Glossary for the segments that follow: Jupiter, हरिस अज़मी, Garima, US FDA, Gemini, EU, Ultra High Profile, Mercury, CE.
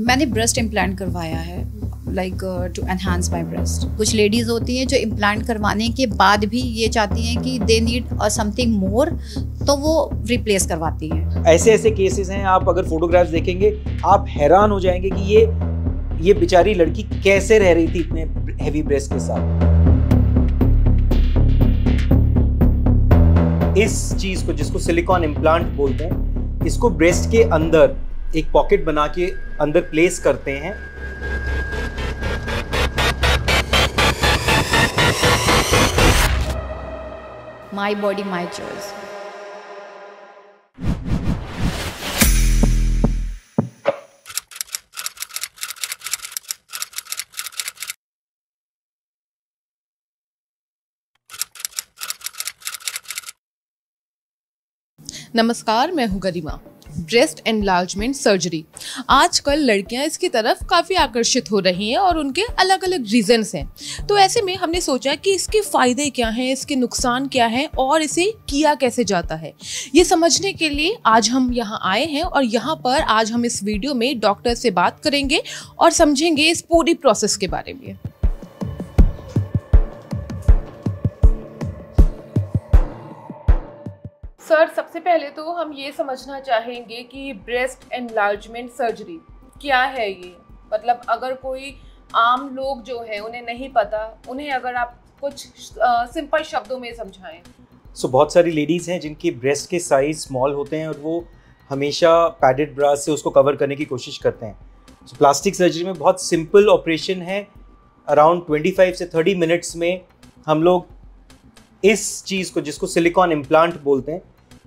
मैंने breast implant करवाया है, like to enhance my breast. कुछ लेडीज़ होती हैं जो इम्प्लांट करवाने के बाद भी ये चाहती हैं कि दे नीड समथिंग मोर, तो वो रिप्लेस करवाती हैं। ऐसे ऐसे केसेस हैं, आप अगर फोटोग्राफ्स देखेंगे आप हैरान हो जाएंगे कि ये बेचारी लड़की कैसे रह रही थी इतने हैवी ब्रेस्ट के साथ। इस चीज़ को जिसको सिलिकॉन इम्प्लांट बोलते हैं, इसको ब्रेस्ट के अंदर एक पॉकेट बना के अंदर प्लेस करते हैं। My body my choice. नमस्कार, मैं हूँ गरिमा। ब्रेस्ट एनलार्जमेंट सर्जरी आजकल लड़कियां इसकी तरफ काफ़ी आकर्षित हो रही हैं और उनके अलग अलग रीजंस हैं। तो ऐसे में हमने सोचा कि इसके फ़ायदे क्या हैं, इसके नुकसान क्या हैं और इसे किया कैसे जाता है। ये समझने के लिए आज हम यहाँ आए हैं और यहाँ पर आज हम इस वीडियो में डॉक्टर से बात करेंगे और समझेंगे इस पूरी प्रोसेस के बारे में। सर, सबसे पहले तो हम ये समझना चाहेंगे कि ब्रेस्ट एनलार्जमेंट सर्जरी क्या है। ये मतलब अगर कोई आम लोग जो है उन्हें नहीं पता, उन्हें अगर आप कुछ सिंपल शब्दों में समझाएं। सो बहुत सारी लेडीज़ हैं जिनके ब्रेस्ट के साइज स्मॉल होते हैं और वो हमेशा पैडेड ब्रा से उसको कवर करने की कोशिश करते हैं। प्लास्टिक सर्जरी में बहुत सिंपल ऑपरेशन है। अराउंड 25 से 30 मिनट्स में हम लोग इस चीज़ को जिसको सिलिकॉन इम्प्लांट बोलते हैं,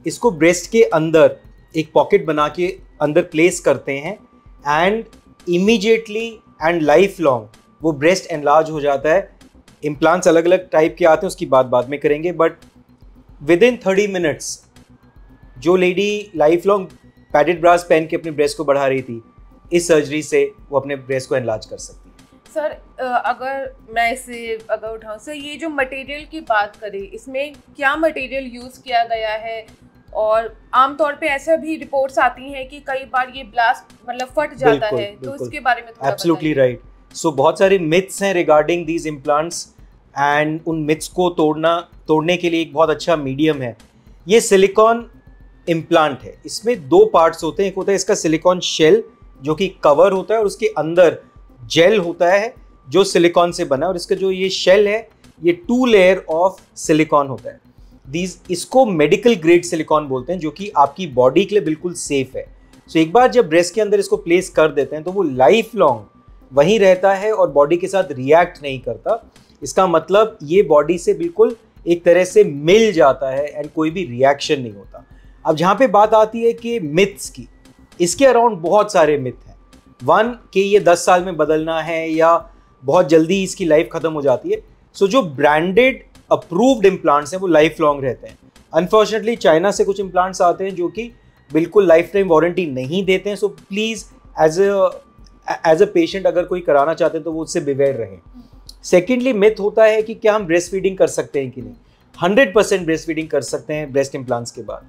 इसको ब्रेस्ट के अंदर एक पॉकेट बना के अंदर प्लेस करते हैं and immediately and life long वो ब्रेस्ट एनलार्ज हो जाता है। इम्प्लांट्स अलग अलग टाइप के आते हैं, उसकी बात बाद में करेंगे, बट विद इन 30 मिनट्स जो lady life long padded bras पहन के अपने ब्रेस्ट को बढ़ा रही थी, इस सर्जरी से वो अपने ब्रेस्ट को एनलार्ज कर सकती है। सर, अगर मैं इसे उठाऊँ सर, ये जो मटेरियल की बात करें, इसमें क्या मटेरियल यूज़ किया गया है? और आमतौर पे ऐसा भी रिपोर्ट्स आती हैं कि कई बार ये ब्लास्ट मतलब फट जाता है, तो इसके बारे में थोड़ा एब्सोल्युटली राइट। सो बहुत सारे मिथ्स हैं रिगार्डिंग दीज इम्प्लांट्स एंड उन मिथ्स को तोड़ने के लिए एक बहुत अच्छा मीडियम है। ये सिलिकॉन इम्प्लांट है। इसमें दो पार्ट्स होते हैं। एक होता है इसका सिलिकॉन शेल जो कि कवर होता है और उसके अंदर जेल होता है जो सिलिकॉन से बना है, और इसका जो ये शेल है ये 2 लेयर ऑफ सिलिकॉन होता है। इसको मेडिकल ग्रेड सिलिकॉन बोलते हैं जो कि आपकी बॉडी के लिए बिल्कुल सेफ है। सो एक बार जब ब्रेस्ट के अंदर इसको प्लेस कर देते हैं तो वो लाइफ लॉन्ग वहीं रहता है और बॉडी के साथ रिएक्ट नहीं करता। इसका मतलब ये बॉडी से बिल्कुल एक तरह से मिल जाता है एंड कोई भी रिएक्शन नहीं होता। अब जहाँ पे बात आती है कि मिथ्स की, इसके अराउंड बहुत सारे मिथ हैं। वन के ये 10 साल में बदलना है या बहुत जल्दी इसकी लाइफ ख़त्म हो जाती है। सो जो ब्रांडेड अप्रूव्ड इम्प्लांट्स हैं वो लाइफ लॉन्ग रहते हैं। अनफॉर्चुनेटली चाइना से कुछ इम्प्लांट्स आते हैं जो कि बिल्कुल लाइफ टाइम वारंटी नहीं देते हैं। So please as a patient अगर कोई कराना चाहते हैं तो वो उससे बिवेयर रहें। सेकेंडली मिथ होता है कि क्या हम ब्रेस्ट फीडिंग कर सकते हैं कि नहीं। 100% ब्रेस्ट फीडिंग कर सकते हैं ब्रेस्ट इम्प्लांट्स के बाद।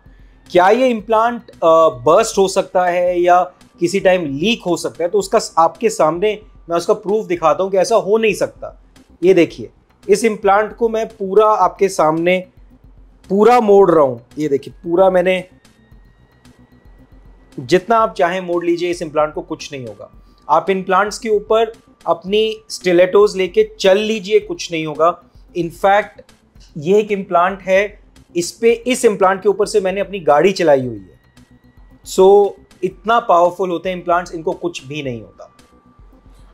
क्या ये इम्प्लांट बर्स्ट हो सकता है या किसी टाइम लीक हो सकता है, तो उसका आपके सामने मैं उसका प्रूफ दिखाता हूँ कि ऐसा हो नहीं सकता। ये देखिए, इस इम्प्लांट को मैं पूरा आपके सामने पूरा मोड़ रहा हूँ। ये देखिए, पूरा मैंने जितना आप चाहें मोड़ लीजिए, इस इम्प्लांट को कुछ नहीं होगा। आप इम्प्लांट्स के ऊपर अपनी स्टिलेटोज लेके चल लीजिए, कुछ नहीं होगा। इनफैक्ट ये एक इम्प्लांट है, इस इम्प्लांट के ऊपर से मैंने अपनी गाड़ी चलाई हुई है। सो इतना पावरफुल होते हैं इम्प्लांट्स, इनको कुछ भी नहीं होता।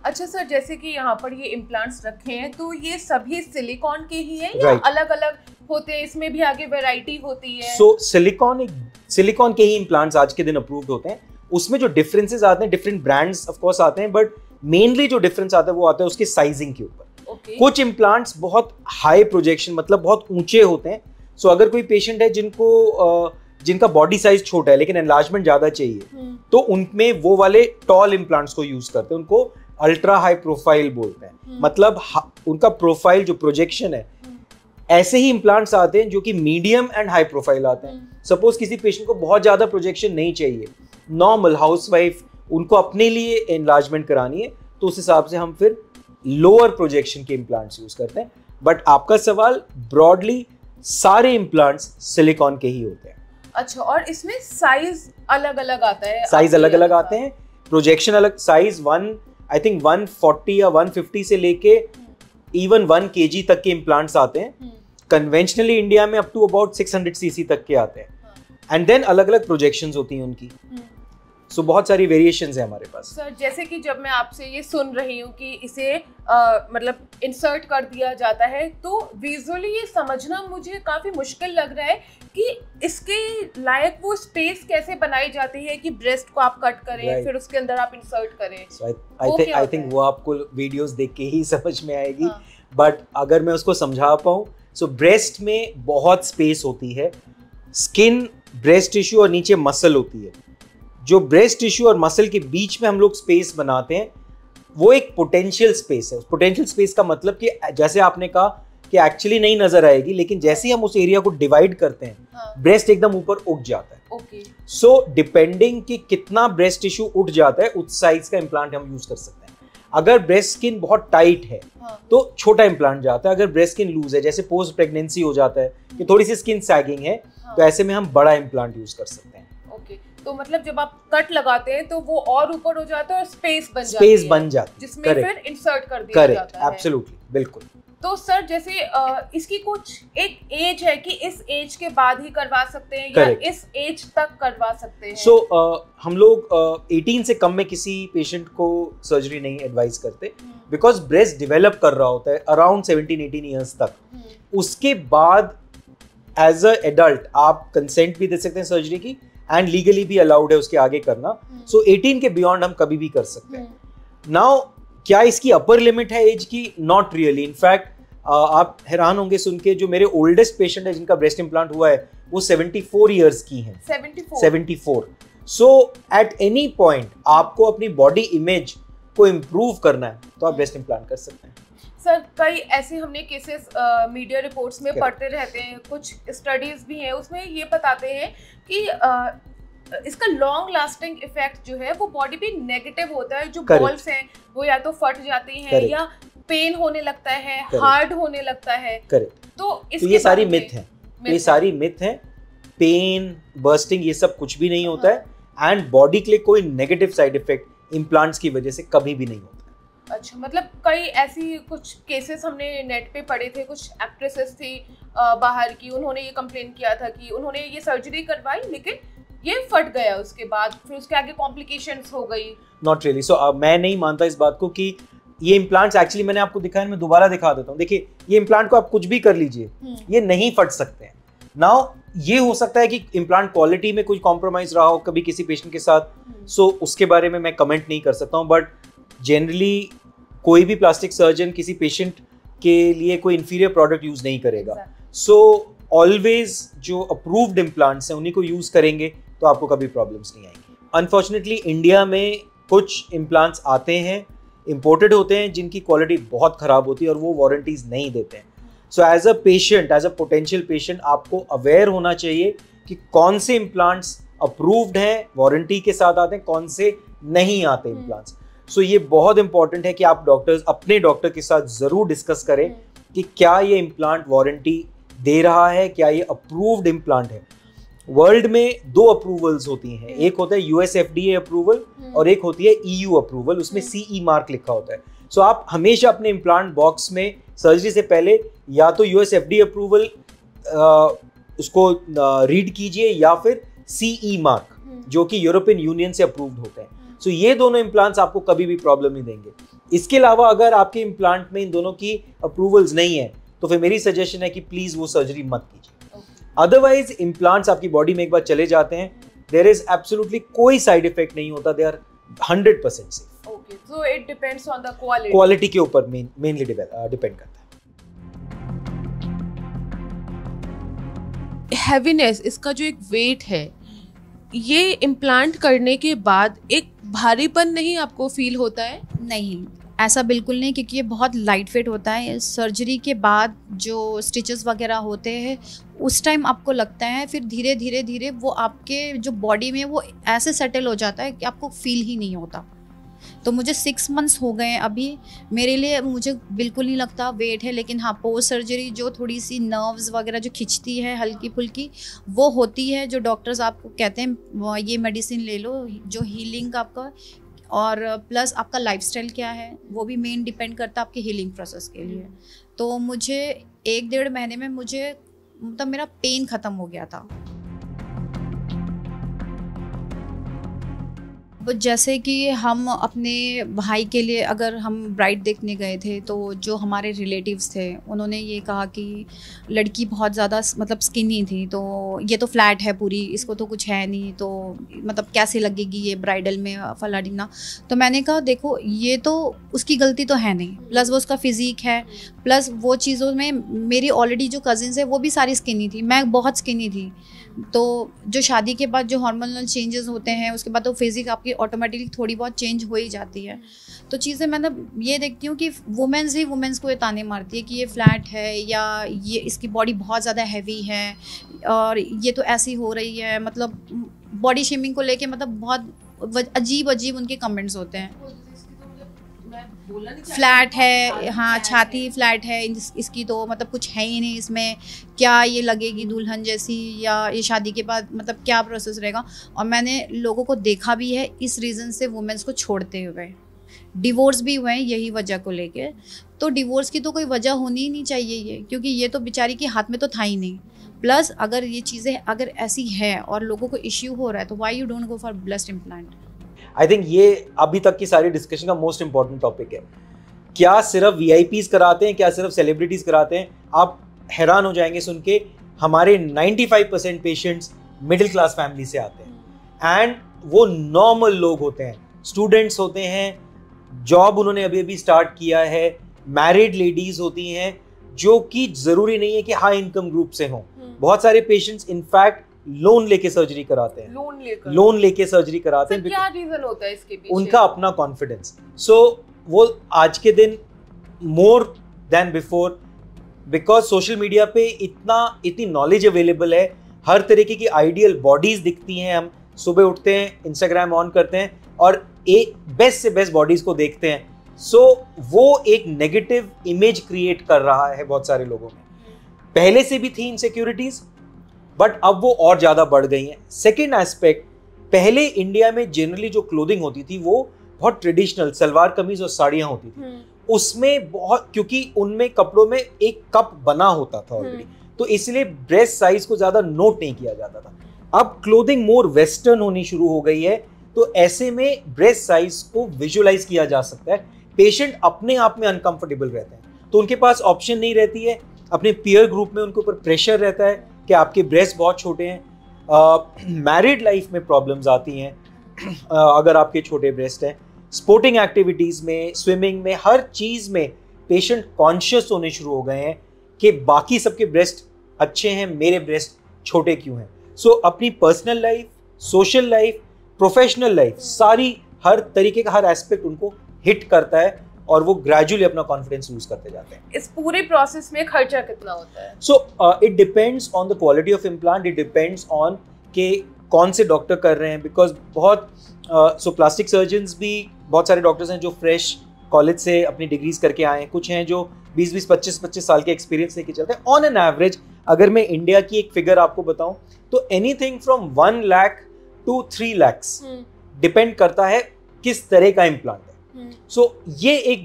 अच्छा सर, जैसे कि यहाँ पर ये इम्प्लांट्स रखे हैं, तो ये सभी सिलिकॉन के ही हैं या अलग अलग होते हैं? इसमें भी आगे वैरायटी होती है। सो सिलिकॉन के ही इम्प्लांट्स आज के दिन अप्रूव्ड होते हैं। उसमें जो डिफरेंसेस आते हैं, डिफरेंट ब्रांड्स ऑफ कोर्स आते हैं, बट मेनली जो डिफरेंस आता है वो आता है उसके साइजिंग के ऊपर। कुछ इम्प्लांट्स बहुत हाई प्रोजेक्शन मतलब बहुत ऊंचे होते हैं। सो अगर कोई पेशेंट है जिनका बॉडी साइज छोटा है लेकिन एनलार्जमेंट ज़्यादा चाहिए, तो उनमें वो वाले टॉल इम्प्लांट्स को यूज़ करते हैं। उनको अल्ट्रा हाई प्रोफाइल बोलते हैं। मतलब उनका प्रोफाइल जो प्रोजेक्शन है। ऐसे ही इम्प्लांट्स आते हैं जो कि मीडियम एंड हाई प्रोफाइल आते हैं। सपोज किसी पेशेंट को बहुत ज़्यादा प्रोजेक्शन नहीं चाहिए, नॉर्मल हाउसवाइफ उनको अपने लिए एनलार्जमेंट करानी है, तो उस हिसाब से हम फिर लोअर प्रोजेक्शन के इम्प्लांट्स यूज़ करते हैं। बट आपका सवाल ब्रॉडली सारे इम्प्लांट्स सिलिकॉन के ही होते हैं। अच्छा, और इसमें साइज अलग अलग आता है? साइज अलग अलग आते हैं, प्रोजेक्शन अलग। साइज 140 या 150 से लेके इवन 1 kg तक के इम्प्लांट्स आते हैं। कन्वेंशनली इंडिया में अप टू अबाउट 600 cc तक के आते हैं, एंड देन अलग अलग प्रोजेक्शंस होती हैं उनकी। सो बहुत सारी वेरिएशंस है हमारे पास। सर, जैसे कि जब मैं आपसे ये सुन रही हूँ कि इसे मतलब इंसर्ट कर दिया जाता है, तो विजुअली ये समझना मुझे काफ़ी मुश्किल लग रहा है कि इसके लायक वो स्पेस कैसे बनाई जाती है कि ब्रेस्ट को आप कट करें, फिर उसके अंदर आप इंसर्ट करें। आई थिंक वो आपको वीडियोस देख के ही समझ में आएगी, बट अगर मैं उसको समझा पाऊँ। सो ब्रेस्ट में बहुत स्पेस होती है, स्किन, ब्रेस्ट टिश्यू और नीचे मसल होती है। जो ब्रेस्ट टिश्यू और मसल के बीच में हम लोग स्पेस बनाते हैं, वो एक पोटेंशियल स्पेस है। पोटेंशियल स्पेस का मतलब कि जैसे आपने कहा कि एक्चुअली नहीं नजर आएगी, लेकिन जैसे ही हम उस एरिया को डिवाइड करते हैं, ब्रेस्ट एकदम ऊपर उठ जाता है। सो डिपेंडिंग कि कितना ब्रेस्ट टिश्यू उठ जाता है, उस साइज का इम्प्लांट हम यूज कर सकते हैं। अगर ब्रेस्ट स्किन बहुत टाइट है तो छोटा इम्प्लांट जाता है। अगर ब्रेस्ट स्किन लूज है, जैसे पोस्ट प्रेगनेंसी हो जाता है कि थोड़ी सी स्किन सैगिंग है, तो ऐसे में हम बड़ा इम्प्लांट यूज कर सकते हैं। तो मतलब जब आप कट लगाते हैं तो वो और ऊपर हो जाता है और स्पेस बन जाती है जिसमें फिर इंसर्ट कर दिया जाता है। एब्सोल्युटली, बिल्कुल। तो सर, जैसे इसकी कुछ एक एज है कि इस एज के बाद ही करवा सकते हैं या इस एज तक करवा सकते हैं? सो हम लोग 18 से कम में किसी पेशेंट को सर्जरी नहीं एडवाइज करते, बिकॉज ब्रेस्ट डेवलप कर रहा होता है अराउंड 17-18 ईयर्स तक। उसके बाद एज अ एडल्ट आप कंसेंट भी दे सकते हैं सर्जरी की, एंड लीगली भी अलाउड है उसके आगे करना। सो 18 के बियॉन्ड हम कभी भी कर सकते हैं। नाउ, क्या इसकी अपर लिमिट है एज की? Not really. इनफैक्ट आप हैरान होंगे सुन के, जो मेरे ओल्डेस्ट पेशेंट है जिनका ब्रेस्ट इम्प्लांट हुआ है, वो 74 ईयर्स की हैं। 74। सो एट एनी पॉइंट आपको अपनी बॉडी इमेज को इम्प्रूव करना है तो आप ब्रेस्ट इम्प्लांट कर सकते हैं। सर, कई ऐसे हमने केसेस मीडिया रिपोर्ट्स में पढ़ते रहते हैं, कुछ स्टडीज भी हैं उसमें ये बताते हैं कि इसका लॉन्ग लास्टिंग इफेक्ट जो है वो बॉडी पे नेगेटिव होता है। जो बॉल्स हैं वो या तो फट जाती हैं या पेन होने लगता है, हार्ड होने लगता है। तो ये सारी मिथ है, ये सारी मिथ है। पेन, बर्स्टिंग, ये सब कुछ भी नहीं होता है, एंड बॉडी के लिए कोई नेगेटिव साइड इफेक्ट इम्प्लांट्स की वजह से कभी भी नहीं होता। अच्छा, मतलब कई ऐसी कुछ केसेस हमने नेट पे पढ़े थे। कुछ एक्ट्रेसेस थी बाहर की, उन्होंने ये कंप्लेन किया था कि उन्होंने ये सर्जरी करवाई लेकिन ये फट गया, उसके बाद फिर उसके आगे कॉम्प्लिकेशंस हो गई। Not really. सो मैं नहीं मानता इस बात को कि ये इम्प्लांट्स, एक्चुअली मैंने आपको दिखाया, मैं दोबारा दिखा देता हूँ। देखिए, ये इम्प्लांट को आप कुछ भी कर लीजिए, ये नहीं फट सकते हैं। नाउ, ये हो सकता है कि इम्प्लांट क्वालिटी में कोई कॉम्प्रोमाइज रहा हो कभी किसी पेशेंट के साथ, सो उसके बारे में मैं कमेंट नहीं कर सकता हूँ। बट जनरली कोई भी प्लास्टिक सर्जन किसी पेशेंट के लिए कोई इन्फीरियर प्रोडक्ट यूज़ नहीं करेगा। सो ऑलवेज जो अप्रूव्ड इम्प्लांट्स हैं उन्हीं को यूज़ करेंगे, तो आपको कभी प्रॉब्लम्स नहीं आएंगी। अनफॉर्चुनेटली इंडिया में कुछ इम्प्लांट्स आते हैं, इम्पोर्टेड होते हैं, जिनकी क्वालिटी बहुत ख़राब होती है और वो वारंटीज़ नहीं देते हैं। So as a patient, as a potential patient, आपको अवेयर होना चाहिए कि कौन से इम्प्लांट्स अप्रूव्ड हैं, वारंटी के साथ आते हैं, कौन से नहीं आते इम्प्लांट्स। सो ये बहुत इंपॉर्टेंट है कि आप डॉक्टर्स, अपने डॉक्टर के साथ ज़रूर डिस्कस करें कि क्या ये इम्प्लांट वारंटी दे रहा है, क्या ये अप्रूव्ड इम्प्लांट है। वर्ल्ड में 2 अप्रूवल्स होती हैं, एक होता है US FDA अप्रूवल और एक होती है EU अप्रूवल, उसमें CE मार्क लिखा होता है। सो आप हमेशा अपने इम्प्लांट बॉक्स में सर्जरी से पहले या तो US FDA अप्रूवल उसको रीड कीजिए, या फिर CE मार्क जो कि यूरोपियन यूनियन से अप्रूव्ड होते हैं। सो ये दोनों इम्प्लांट्स आपको कभी भी प्रॉब्लम नहीं देंगे। इसके अलावा अगर आपके इम्प्लांट में इन दोनों की अप्रूवल्स नहीं है, तो फिर मेरी सजेशन है कि प्लीज़ वो सर्जरी मत कीजिए। अदरवाइज इम्प्लांट्स आपकी बॉडी में एक बार चले जाते हैं, देयर इज एब्सोल्युटली कोई साइड इफेक्ट नहीं होता, they are 100% safe. Okay, so it depends on the quality के ऊपर मेनली डिपेंड करता है। हैवीनेस, इसका जो एक वेट है, ये इम्प्लांट करने के बाद एक भारीपन नहीं आपको फील होता है? नहीं, ऐसा बिल्कुल नहीं, क्योंकि ये बहुत लाइट वेट होता है। सर्जरी के बाद जो स्टिचेस वगैरह होते हैं उस टाइम आपको लगता है, फिर धीरे धीरे धीरे वो आपके जो बॉडी में वो ऐसे सेटल हो जाता है कि आपको फील ही नहीं होता। तो मुझे 6 मंथ्स हो गए अभी, मेरे लिए मुझे बिल्कुल नहीं लगता वेट है, लेकिन हाँ पोस्ट सर्जरी जो थोड़ी सी नर्व्स वगैरह जो खिंचती है हल्की फुल्की वो होती है, जो डॉक्टर्स आपको कहते हैं ये मेडिसिन ले लो, जो हीलिंग का आपका और प्लस आपका लाइफस्टाइल क्या है वो भी मेन डिपेंड करता है आपके हीलिंग प्रोसेस के लिए। तो मुझे 1-1.5 महीने में मुझे मतलब मेरा पेन ख़त्म हो गया था। जैसे कि हम अपने भाई के लिए अगर हम ब्राइड देखने गए थे तो जो हमारे रिलेटिव्स थे उन्होंने ये कहा कि लड़की बहुत ज़्यादा मतलब स्किनी थी, तो ये तो फ्लैट है पूरी, इसको तो कुछ है नहीं, तो मतलब कैसे लगेगी ये ब्राइडल में फला ढीना। तो मैंने कहा देखो ये तो उसकी गलती तो है नहीं, प्लस वो उसका फिजिक है, प्लस वो चीज़ों में मेरी ऑलरेडी जो कज़िन्स है वो भी सारी स्किनी थी, मैं बहुत स्किनी थी। तो जो शादी के बाद जो हार्मोनल चेंजेस होते हैं उसके बाद तो फिजिक आपकी ऑटोमेटिकली थोड़ी बहुत चेंज हो ही जाती है। तो चीज़ें मैं ये देखती हूँ कि वुमेंस ही वुमेंस को ये ताने मारती है कि ये फ्लैट है या ये इसकी बॉडी बहुत ज़्यादा हैवी है और ये तो ऐसी हो रही है, मतलब बॉडी शेमिंग को लेके मतलब बहुत अजीब अजीब उनके कमेंट्स होते हैं। फ्लैट है, हाँ छाती फ्लैट है इसकी, तो मतलब कुछ है ही नहीं इसमें, क्या ये लगेगी दुल्हन जैसी, या ये शादी के बाद मतलब क्या प्रोसेस रहेगा। और मैंने लोगों को देखा भी है इस रीज़न से वुमेंस को छोड़ते हुए, डिवोर्स भी हुए हैं यही वजह को लेके। तो डिवोर्स की तो कोई वजह होनी ही नहीं चाहिए ये, क्योंकि ये तो बेचारी के हाथ में तो था ही नहीं। प्लस अगर ये चीज़ें अगर ऐसी है और लोगों को इश्यू हो रहा है तो why you don't go for breast implant. I think ये अभी तक की सारी डिस्कशन का मोस्ट इंपॉर्टेंट टॉपिक है। क्या सिर्फ वीआईपीज़ कराते हैं, क्या सिर्फ सेलिब्रिटीज़ कराते हैं? आप हैरान हो जाएंगे सुन के, हमारे 95% पेशेंट्स मिडिल क्लास फैमिली से आते हैं एंड वो नॉर्मल लोग होते हैं, स्टूडेंट्स होते हैं, जॉब उन्होंने अभी अभी स्टार्ट किया है, मैरिड लेडीज़ होती हैं, जो कि ज़रूरी नहीं है कि हाई इनकम ग्रुप से हों। बहुत सारे पेशेंट्स इनफैक्ट लोन लेके सर्जरी कराते हैं, लोन लेके सर्जरी कराते हैं। क्या रीजन होता है इसके पीछे? उनका अपना कॉन्फिडेंस। सो वो आज के दिन more than before, because social media पे इतनी नॉलेज अवेलेबल है, हर तरीके की आइडियल बॉडीज दिखती हैं। हम सुबह उठते हैं, इंस्टाग्राम ऑन करते हैं और एक बेस्ट से बेस्ट बॉडीज को देखते हैं। सो वो एक नेगेटिव इमेज क्रिएट कर रहा है बहुत सारे लोगों में। पहले से भी थी इनसिक्योरिटीज बट अब वो और ज़्यादा बढ़ गई हैं। सेकेंड एस्पेक्ट, पहले इंडिया में जनरली जो क्लोथिंग होती थी वो बहुत ट्रेडिशनल सलवार कमीज और साड़ियाँ होती थी, उसमें बहुत, क्योंकि उनमें कपड़ों में एक कप बना होता था ऑलरेडी, तो इसलिए ब्रेस्ट साइज को ज़्यादा नोट नहीं किया जाता था। अब क्लोथिंग मोर वेस्टर्न होनी शुरू हो गई है, तो ऐसे में ब्रेस्ट साइज को विजुअलाइज किया जा सकता है। पेशेंट अपने आप में अनकम्फर्टेबल रहते हैं, तो उनके पास ऑप्शन नहीं रहती है। अपने पीयर ग्रुप में उनके ऊपर प्रेशर रहता है कि आपके ब्रेस्ट बहुत छोटे हैं। मैरिड लाइफ में प्रॉब्लम्स आती हैं अगर आपके छोटे ब्रेस्ट हैं। स्पोर्टिंग एक्टिविटीज़ में, स्विमिंग में, हर चीज़ में पेशेंट कॉन्शियस होने शुरू हो गए हैं कि बाकी सबके ब्रेस्ट अच्छे हैं, मेरे ब्रेस्ट छोटे क्यों हैं। सो अपनी personal life, social life, professional life, सारी हर तरीके का हर एस्पेक्ट उनको हिट करता है और वो ग्रेजुअली अपना कॉन्फिडेंस लूज करते जाते हैं। इस पूरे प्रोसेस में खर्चा कितना होता है? So it depends on the quality of implant, it depends on के कौन से डॉक्टर कर रहे हैं, बिकॉज बहुत प्लास्टिक सर्जन्स भी बहुत सारे डॉक्टर्स हैं जो फ्रेश कॉलेज से अपनी डिग्रीज करके आए हैं, कुछ हैं जो 20-25 साल के एक्सपीरियंस लेके चलते हैं। ऑन एन एवरेज अगर मैं इंडिया की एक फिगर आपको बताऊँ तो anything from 1 lakh to 3 lakhs depend करता है किस तरह का इम्प्लांट है। सो ये एक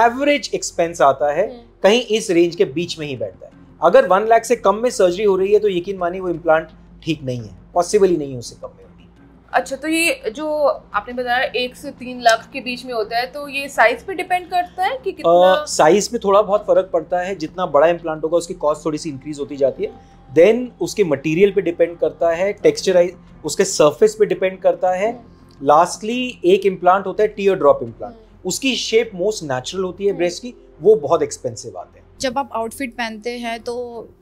एवरेज एक्सपेंस आता है, कहीं इस रेंज के बीच में ही बैठता है। अगर 1 लाख से कम में सर्जरी हो रही है तो यकीन मानिए वो इम्प्लांट ठीक नहीं है, पॉसिबल ही नहीं है उससे कम में होनी। अच्छा, तो ये जो आपने बताया 1 से 3 लाख के बीच में होता है, तो ये साइज पे डिपेंड करता है कि कितना? साइज पे थोड़ा बहुत फर्क पड़ता है, जितना बड़ा इम्प्लांट होगा उसकी कॉस्ट थोड़ी सी इंक्रीज होती जाती है। देन उसके मटेरियल पे डिपेंड करता है, टेक्सचराइज उसके सरफेस पे डिपेंड करता है। लास्टली एक इम्प्लांट होता है टीयर ड्रॉप इम्प्लांट, उसकी शेप मोस्ट नेचुरल होती है ब्रेस्ट की, वो बहुत एक्सपेंसिव आते हैं। जब आप आउटफिट पहनते हैं तो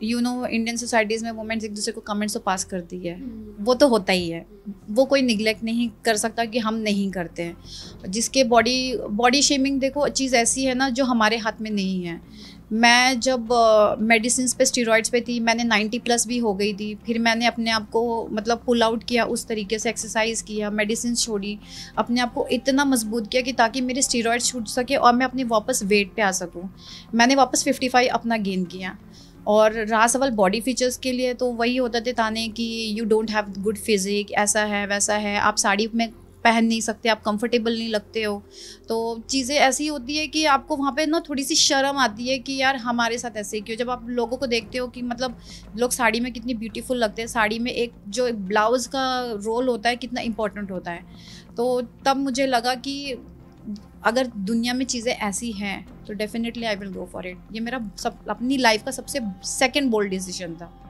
यू नो इंडियन सोसाइटीज़ में वुमेन्स एक दूसरे को कमेंट्स तो पास करती है, वो तो होता ही है, वो कोई निगलेक्ट नहीं कर सकता कि हम नहीं करते हैं। जिसके बॉडी शेमिंग, देखो चीज़ ऐसी है ना जो हमारे हाथ में नहीं है, मैं जब मेडिसिन पे स्टेरॉइड्स पे थी, मैंने 90+ भी हो गई थी, फिर मैंने अपने आप को मतलब पुल आउट किया, उस तरीके से एक्सरसाइज किया, मेडिसिन छोड़ी, अपने आप को इतना मजबूत किया कि ताकि मेरे स्टेरॉइड्स छूट सके और मैं अपने वापस वेट पे आ सकूं। मैंने वापस 55 अपना गेन किया। और रहा सवाल बॉडी फीचर्स के लिए, तो वही होता थे ताने कि you don't have good physique, ऐसा है वैसा है, आप साड़ी में पहन नहीं सकते, आप कंफर्टेबल नहीं लगते हो। तो चीज़ें ऐसी होती है कि आपको वहाँ पे ना थोड़ी सी शर्म आती है कि यार हमारे साथ ऐसे क्यों। जब आप लोगों को देखते हो कि मतलब लोग साड़ी में कितनी ब्यूटीफुल लगते हैं, साड़ी में एक जो एक ब्लाउज़ का रोल होता है कितना इम्पोर्टेंट होता है, तो तब मुझे लगा कि अगर दुनिया में चीज़ें ऐसी हैं तो definitely I will go for it. ये मेरा अपनी लाइफ का सबसे सेकेंड बोल्ड डिसीजन था।